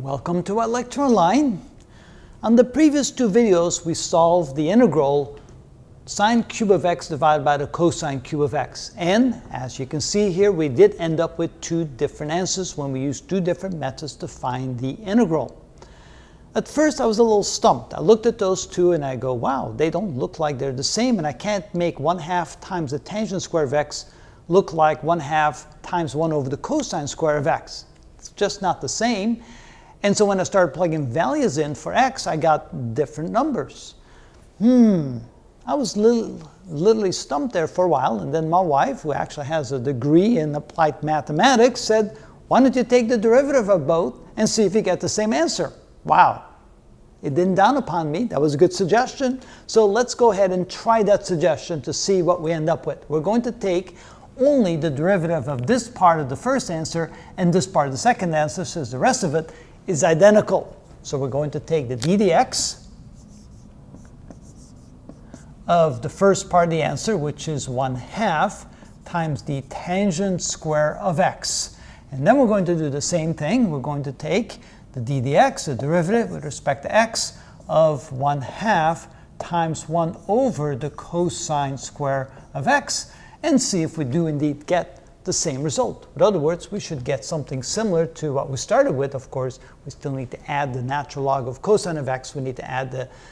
Welcome to our lecture online. On the previous two videos, we solved the integral sine cube of x divided by the cosine cube of x. And as you can see here, we did end up with two different answers when we used two different methods to find the integral. At first, I was a little stumped. I looked at those two and I go, wow, they don't look like they're the same, and I can't make 1/2 times the tangent square of x look like 1/2 times 1 over the cosine square of x. It's just not the same. And so when I started plugging values in for x, I got different numbers. I was literally stumped there for a while, and then my wife, who actually has a degree in applied mathematics, said, why don't you take the derivative of both and see if you get the same answer? Wow, it didn't dawn upon me. That was a good suggestion. So let's go ahead and try that suggestion to see what we end up with. We're going to take only the derivative of this part of the first answer and this part of the second answer, since the rest of it is identical. So we're going to take the ddx of the first part of the answer, which is 1/2 times the tangent square of x. And then we're going to do the same thing. We're going to take the ddx, the derivative with respect to x, of 1/2 times 1 over the cosine square of x, and see if we do indeed get the same result. In other words, we should get something similar to what we started with. Of course, we still need to add the natural log of cosine of x. We need to add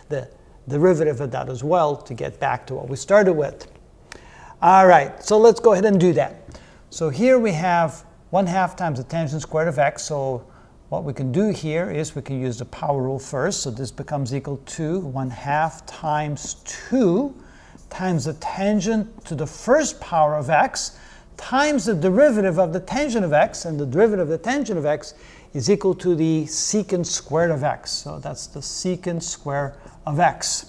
the derivative of that as well to get back to what we started with. All right, so let's go ahead and do that. So here we have 1/2 times the tangent squared of x. So what we can do here is we can use the power rule first. So this becomes equal to 1/2 times 2 times the tangent to the first power of x times the derivative of the tangent of x, and the derivative of the tangent of x is equal to the secant squared of x. So that's the secant square of x.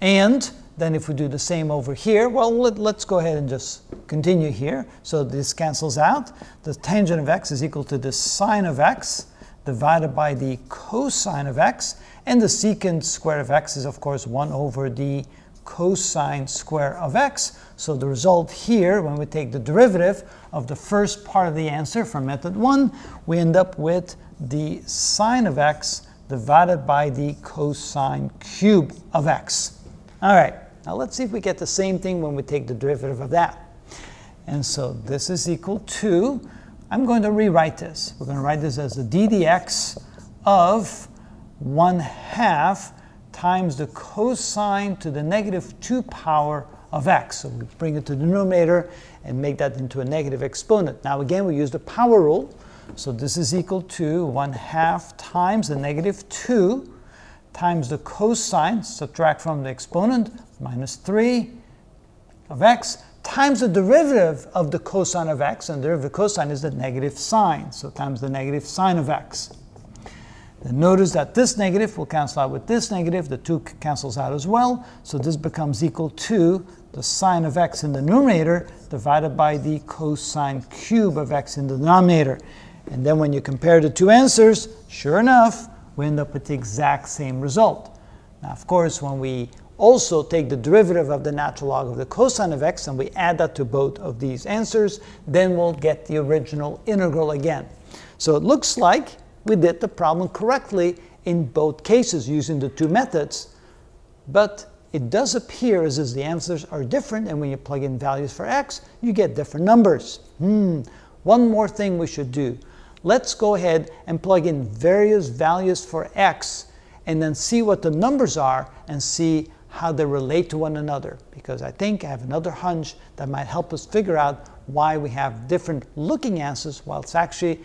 And then if we do the same over here, well, let's go ahead and just continue here. So this cancels out. The tangent of x is equal to the sine of x divided by the cosine of x, and the secant square of x is, of course, 1 over the cosine square of x. So the result here, when we take the derivative of the first part of the answer from method 1, we end up with the sine of x divided by the cosine cube of x. All right, now let's see if we get the same thing when we take the derivative of that. And so this is equal to, I'm going to rewrite this. We're going to write this as the ddx of 1/2 times the cosine to the -2 power of x. So we bring it to the denominator and make that into a negative exponent. Now again, we use the power rule. So this is equal to 1/2 times the -2 times the cosine, subtract from the exponent, -3 of x, times the derivative of the cosine of x, and the derivative of cosine is the negative sine, so times the negative sine of x. Then notice that this negative will cancel out with this negative. The 2 cancels out as well. So this becomes equal to the sine of x in the numerator divided by the cosine cube of x in the denominator. And then when you compare the two answers, sure enough, we end up with the exact same result. Now, of course, when we also take the derivative of the natural log of the cosine of x and we add that to both of these answers, then we'll get the original integral again. So it looks like we did the problem correctly in both cases using the two methods, but it does appear as if the answers are different, and when you plug in values for x, you get different numbers. One more thing we should do. Let's go ahead and plug in various values for x and then see what the numbers are and see how they relate to one another, because I think I have another hunch that might help us figure out why we have different looking answers while it's actually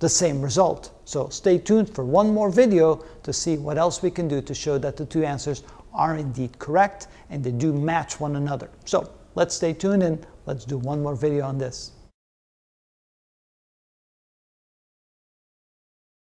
the same result. So stay tuned for one more video to see what else we can do to show that the two answers are indeed correct and they do match one another. So let's stay tuned and let's do one more video on this.